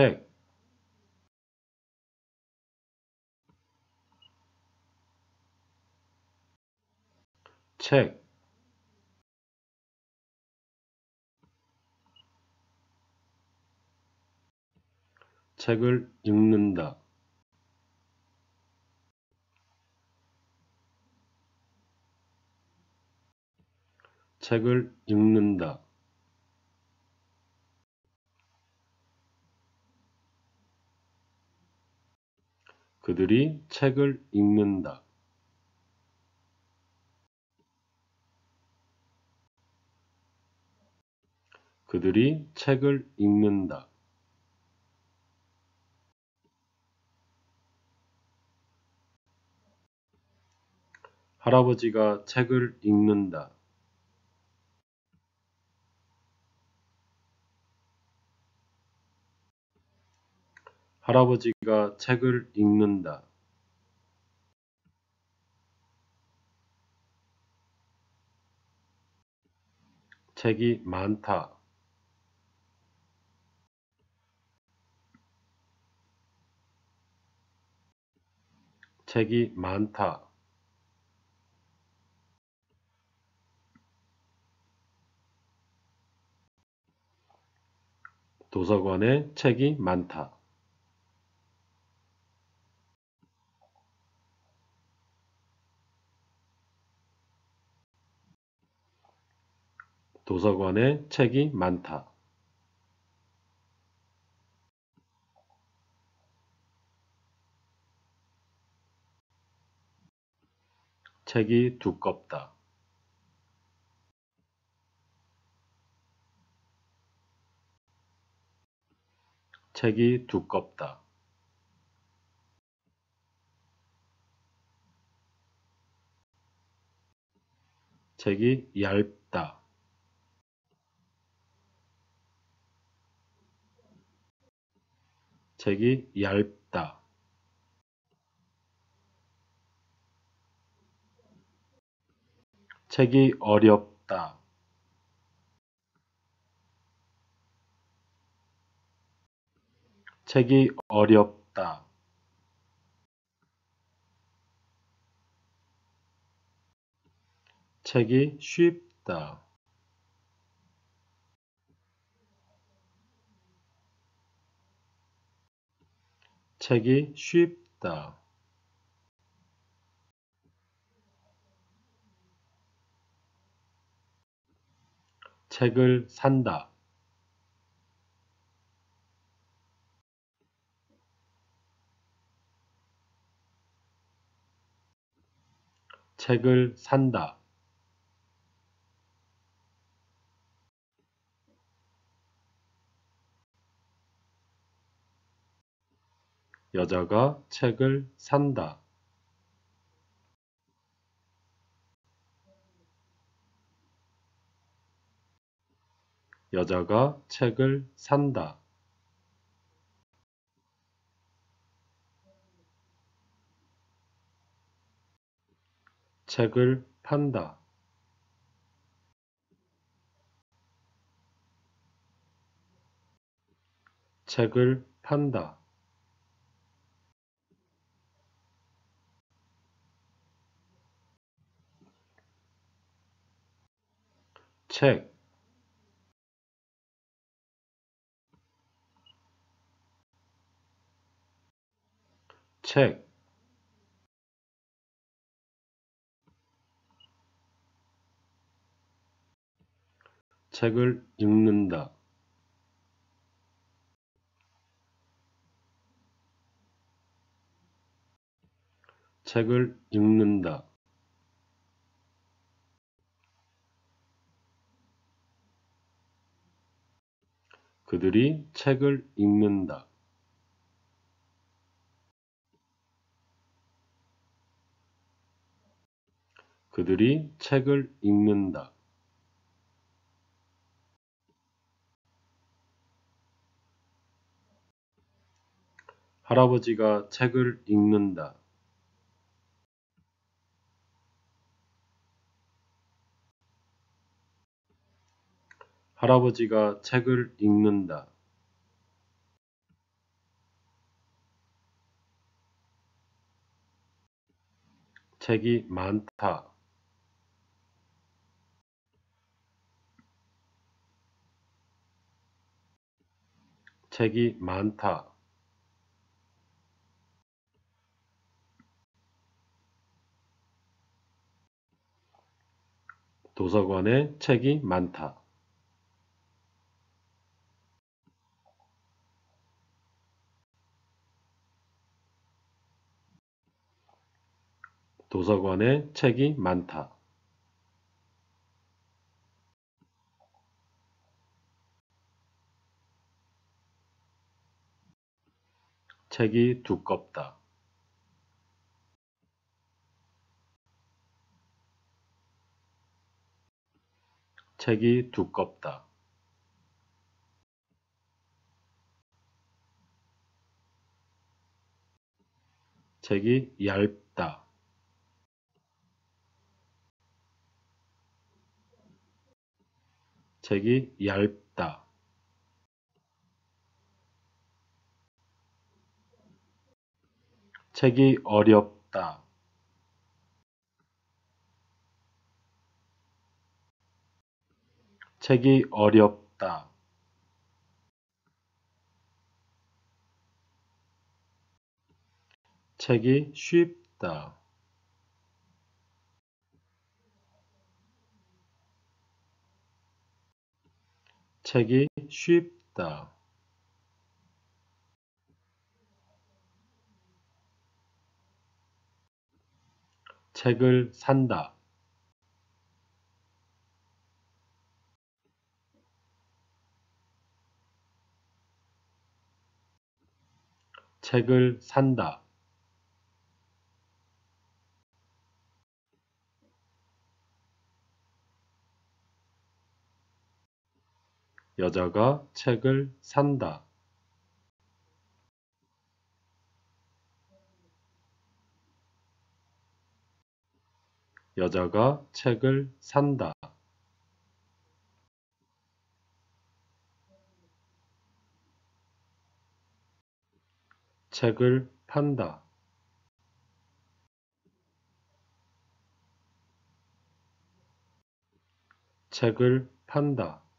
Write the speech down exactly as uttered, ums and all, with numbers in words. sec. Check. 책을 읽는다. 책을 읽는다. 그들이 책을 읽는다. 그들이 책을 읽는다. 할아버지가 책을 읽는다. 할아버지가 책을 읽는다. 책이 많다. 책이 많다. 도서관에 책이 많다. 도서관에 책이 많다. 책이 두껍다. 책이 두껍다. 책이 얇다. 책이 얇다. 책이 어렵다. 책이 어렵다. 책이 쉽다. 책이 쉽다. 책을 산다. 책을 산다. 여자가 책을 산다. 여자가 책을 산다. 책을 판다. 책을 판다. 책. 책. 책을 읽는다. 책을 읽는다. 그들이 책을 읽는다. 그들이 책을 읽는다. 할아버지가 책을 읽는다. 할아버지가 책을 읽는다. 책이 많다. 책이 많다. 도서관에 책이 많다. 도서관에 책이 많다. 책이 두껍다. 책이 두껍다. 책이 얇다. 책이 얇다. 책이 어렵다. 책이 어렵다. 책이 쉽다. 책이 쉽다. 책을 산다. 책을 산다. 여자가 책을 산다. 여자가 책을 산다. 책을 판다. 책을 판다.